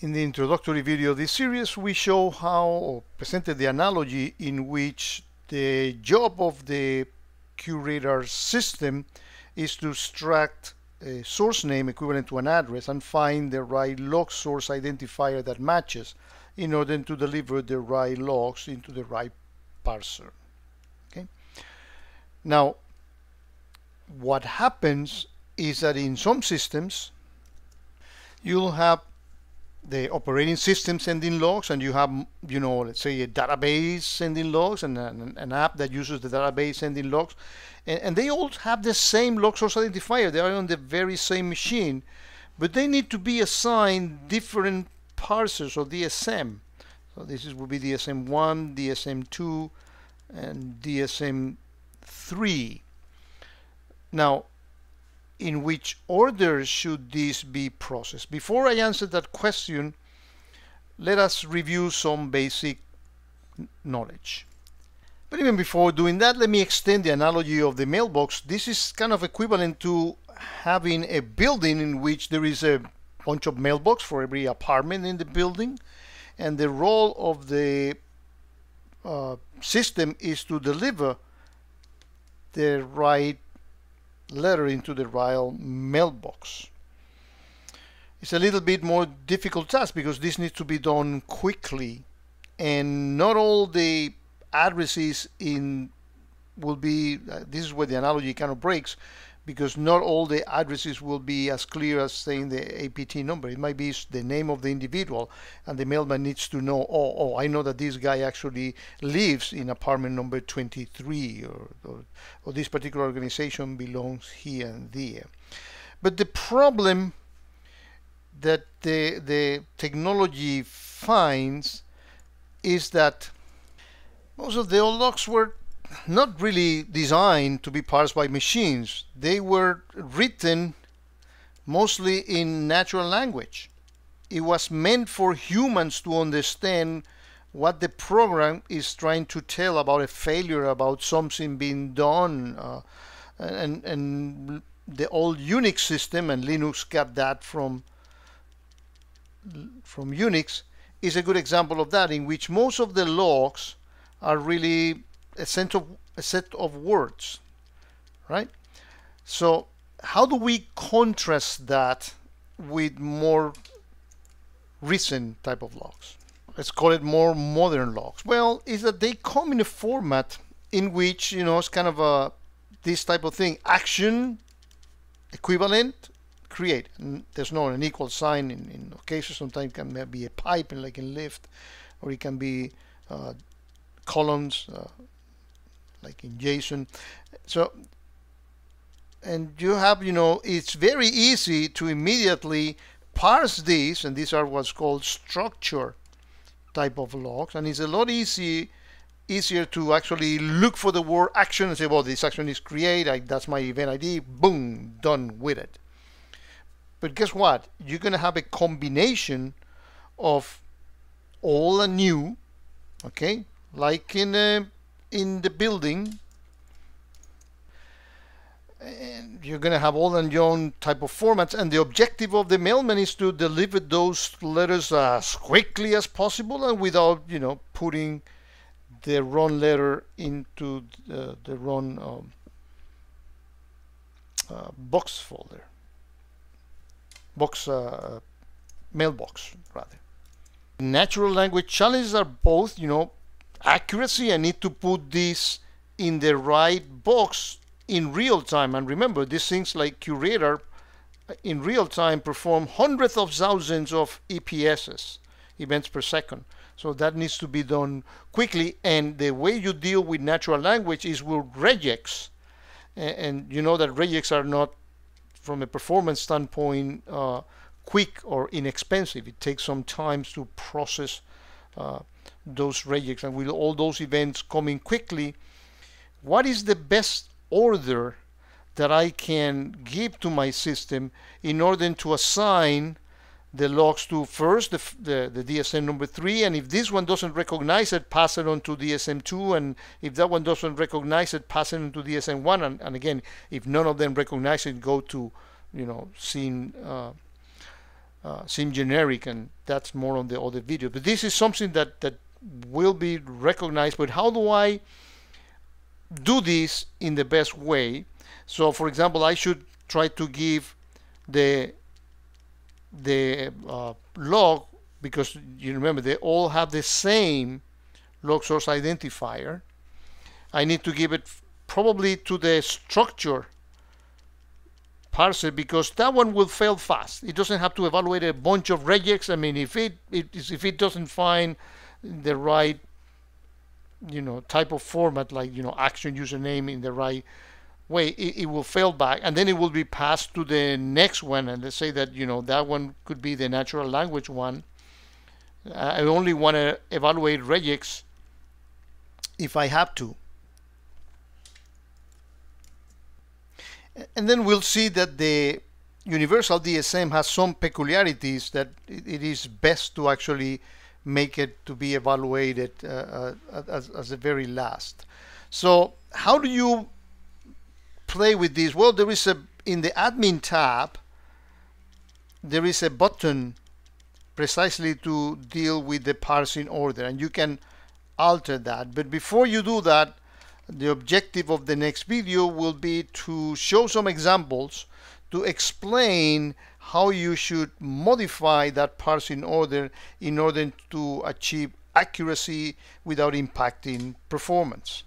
In the introductory video of this series, we show how, or presented the analogy in which the job of the QRadar system is to extract a source name equivalent to an address and find the right log source identifier that matches in order to deliver the right logs into the right parser. Okay? Now, what happens is that in some systems, you'll have the operating system sending logs, and you have, you know, let's say a database sending logs, and an app that uses the database sending logs, and they all have the same log source identifier. They are on the very same machine, but they need to be assigned different parsers or DSM. So this would be DSM1, DSM2, and DSM3. Now, in which order should this be processed? Before I answer that question, let us review some basic knowledge. But even before doing that, let me extend the analogy of the mailbox. This is kind of equivalent to having a building in which there is a bunch of mailbox for every apartment in the building, and the role of the system is to deliver the right letter into the right mailbox. It's a little bit more difficult task because this needs to be done quickly, and not all the addresses in will be, this is where the analogy kind of breaks, because not all the addresses will be as clear as saying the APT number. It might be the name of the individual, and the mailman needs to know, oh, I know that this guy actually lives in apartment number 23, or this particular organization belongs here and there. But the problem that the technology finds is that most of the old logs were not really designed to be parsed by machines. They were written mostly in natural language. It was meant for humans to understand what the program is trying to tell about a failure, about something being done, and the old UNIX system, and Linux got that from UNIX, is a good example of that, in which most of the logs are really a set of words, right? So how do we contrast that with more recent type of logs? Let's call it more modern logs. Well, is that they come in a format in which, you know, it's kind of a, this type of thing, action, equivalent, create. And there's not an equal sign in cases. Sometimes it can be a pipe and like a lift, or it can be columns, like in JSON. So, and you have, you know, it's very easy to immediately parse these, and these are what's called structure type of logs, and it's a lot easier to actually look for the word action and say, well, this action is create, that's my event ID, boom, done with it. But guess what? You're gonna have a combination of old and new, okay? Like in the building, and you're going to have all and your own type of formats, and the objective of the mailman is to deliver those letters as quickly as possible and without, you know, putting the wrong letter into the wrong box folder, mailbox rather. Natural language challenges are both, you know, accuracy. I need to put this in the right box in real time, and remember, these things like QRadar in real time perform hundreds of thousands of EPSs, events per second, so that needs to be done quickly. And the way you deal with natural language is with regex, and you know that regex are not, from a performance standpoint, quick or inexpensive. It takes some time to process those regex, and with all those events coming quickly, what is the best order that I can give to my system in order to assign the logs to first the DSM number 3, and if this one doesn't recognize it, pass it on to DSM 2, and if that one doesn't recognize it, pass it on to DSM 1, and again, if none of them recognize it, go to, you know, scene seem generic, and that's more on the other video. But this is something that will be recognized. But how do I do this in the best way? So, for example, I should try to give the log, because you remember they all have the same log source identifier. I need to give it probably to the structure parser, because that one will fail fast. It doesn't have to evaluate a bunch of regex. I mean, if it doesn't find the right, you know, type of format, like, you know, action username in the right way, it will fail back, and then it will be passed to the next one. And let's say that, you know, that one could be the natural language one. I only want to evaluate regex if I have to. And then we'll see that the Universal DSM has some peculiarities that it is best to actually make it to be evaluated as the very last. So how do you play with this? Well, there is a, in the admin tab, there is a button precisely to deal with the parsing order, and you can alter that. But before you do that, the objective of the next video will be to show some examples to explain how you should modify that parsing order in order to achieve accuracy without impacting performance.